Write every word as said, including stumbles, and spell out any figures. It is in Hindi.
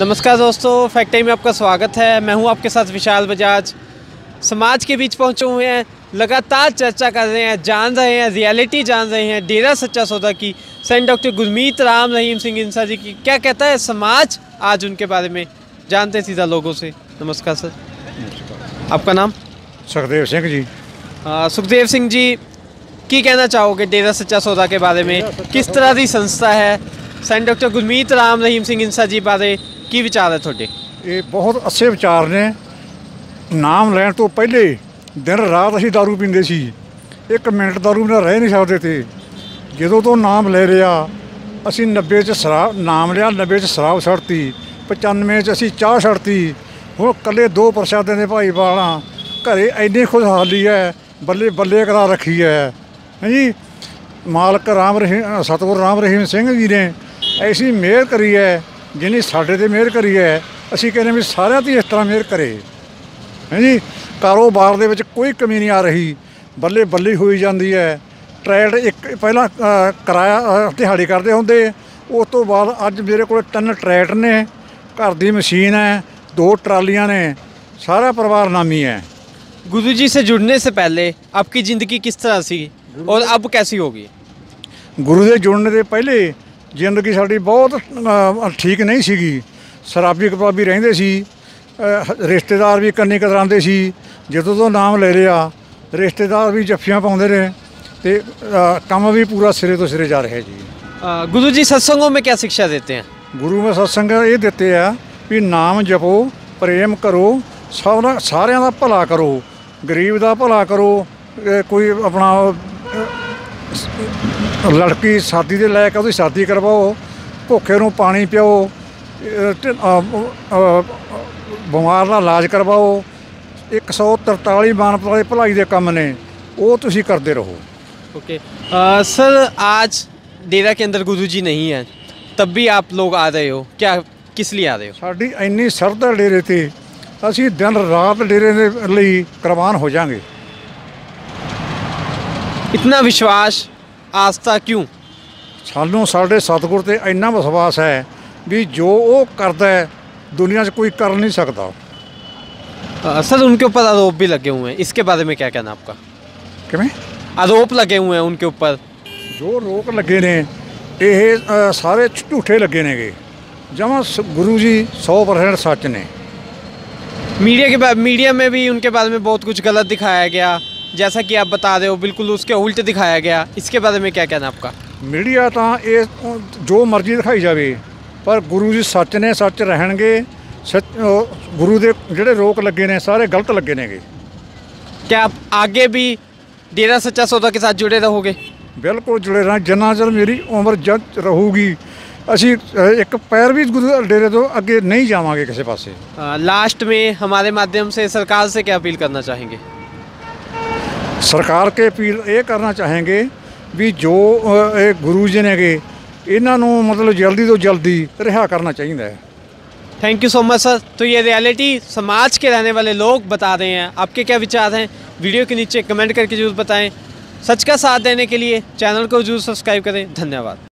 नमस्कार दोस्तों, फैक्ट टाइम में आपका स्वागत है। मैं हूं आपके साथ विशाल बजाज। समाज के बीच पहुंचे हुए हैं, लगातार चर्चा कर रहे हैं, जान रहे हैं, रियलिटी जान रहे हैं डेरा सच्चा सौदा की। सेंट डॉक्टर गुरमीत राम रहीम सिंह इंसान जी की क्या कहता है समाज आज उनके बारे में, जानते हैं सीधा लोगों से। नमस्कार सर, आपका नाम? सुखदेव सिंह जी। सुखदेव सिंह जी, की कहना चाहोगे डेरा सच्चा सौदा के बारे में? किस तरह की संस्था है? सेंट डॉक्टर गुरमीत राम रहीम सिंह इंसान जी बारे की विचार है थोड़े? ये बहुत अच्छे विचार ने। नाम लैन तो पहले दिन रात असी दारू पीते सी, एक मिनट दारू बिना रह नहीं सकते थे। जो तो नाम ले लिया असी नब्बे च शराब नाम लिया, नब्बे च शराब छड़ती, पचानवे च असी चाह छड़ती। हूँ कले दो प्रसाद ने भाई वाला घरें इन्नी खुशहाली है, बल्ले बल्ले करा रखी है। हैं जी, मालक राम रहीम सतगुर राम रहीम सिंह जी ने ऐसी मेहर करी है, जिन्हें साढ़े से मेहर करी है। असी कहने भी सारे तो इस तरह मेहर करे। हैं जी, कारोबार दे विच कोई कमी नहीं आ रही, बल्ले बल्ले होई जाती है। ट्रैड एक पहला किराया दिहाड़ी करते होंगे, उस तो बाद अज मेरे को तीन ट्रैड ने, घर की मशीन है, दो ट्रालियाँ ने, सारा परिवार नामी है। गुरु जी से जुड़ने से पहले आपकी ज़िंदगी किस तरह सी और अब कैसी होगी? गुरु के जुड़ने से पहले जिंदगी साड़ी बहुत ठीक नहीं सी, शराबी कबाबी रहंदे सी, रिश्तेदार भी कन्नी कतराते सी। जदों तो नाम ले लिया रिश्तेदार भी जफ्फियां पाते रहे, ते काम भी पूरा सिरे तो सिरे जा रहा है जी। आ, गुरु जी सत्संगों में क्या शिक्षा देते हैं? गुरु में सत्संग ये देते हैं कि नाम जपो, प्रेम करो, सब ना सारे का भला करो, गरीब का भला करो, कोई अपना लड़की शादी के लायक उसकी शादी करवाओ, भुखे को पानी पियाओ, बीमार का इलाज करवाओ। एक सौ तरताली मानवता भलाई के काम ने, वो तुसी करते रहो। ओके सर, आज डेरा के अंदर गुरु जी नहीं है, तब भी आप लोग आ रहे हो, क्या किस लिए आ रहे हो? साड़ी इन्नी श्रद्धा डेरे थे, असी दिन रात डेरे के लिए कुर्बान हो जाएंगे। इतना विश्वास, आस्था क्यों? सानू साढ़े सतगुर से इन्ना विश्वास है भी जो वो करता है दुनिया से कोई कर नहीं सकता। आ, सर उनके ऊपर आरोप भी लगे हुए हैं, इसके बारे में क्या कहना आपका? किमें आरोप लगे हुए हैं उनके ऊपर? जो रोक लगे ने ये सारे झूठे लगे ने गे, जमा गुरु जी सौ परसेंट सच ने। मीडिया के बाद मीडिया में भी उनके बारे में बहुत कुछ गलत दिखाया गया, जैसा कि आप बता रहे हो बिल्कुल उसके उल्ट दिखाया गया, इसके बारे में क्या कहना आपका? मीडिया तो ये जो मर्जी दिखाई जाए, पर गुरु जी सच ने, सच रहेंगे। सच गुरु दे जिहड़े रोक लगे ने सारे गलत लगे ने गे। क्या आप आगे भी डेरा सच्चा सौदा के साथ जुड़े रहोगे? बिल्कुल जुड़े रह, जिन्ना चर मेरी उम्र जद रहूगी असी एक पैर भी गुरु डेरे तो अगे नहीं जावांगे किसी पासे। लास्ट में हमारे माध्यम से सरकार से क्या अपील करना चाहेंगे? सरकार के अपील ये करना चाहेंगे भी जो गुरु जी ने गे इन्हों मतलब जल्दी तो जल्दी रिहा करना चाहिए है। Thank you so much sir. तो ये रियलिटी समाज के रहने वाले लोग बता रहे हैं, आपके क्या विचार हैं? वीडियो के नीचे कमेंट करके जरूर बताएं। सच का साथ देने के लिए चैनल को जरूर सब्सक्राइब करें। धन्यवाद।